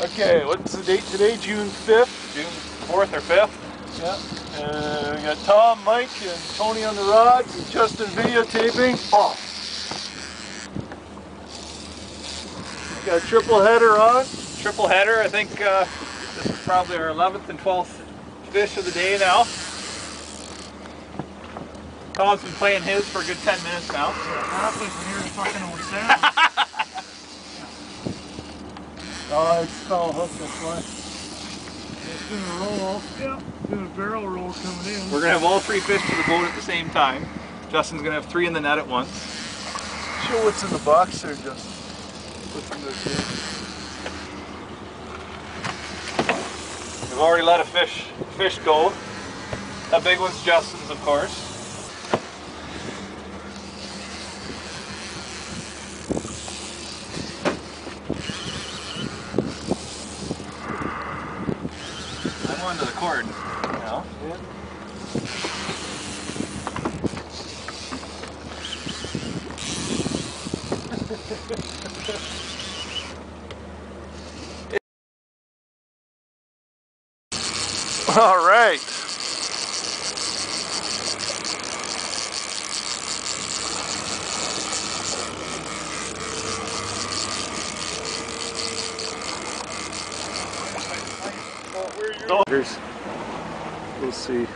Okay, what's the date today? June 5th? June 4th or 5th? Yeah. We got Tom, Mike, and Tony on the rod, and Justin videotaping off. We got triple header on. Triple header. I think this is probably our 11th and 12th fish of the day now. Tom's been playing his for a good 10 minutes now. Honestly, from here to fucking old Sam. Oh, it's still hooked this way. It's doing a roll off. Yeah. Doing a barrel roll coming in. We're going to have all three fish to the boat at the same time. Justin's going to have three in the net at once. Show what's in the box there, Justin. What's in this here? We've already let a fish go. That big one's Justin's, of course. To the cord now. Yeah. All right. We'll see.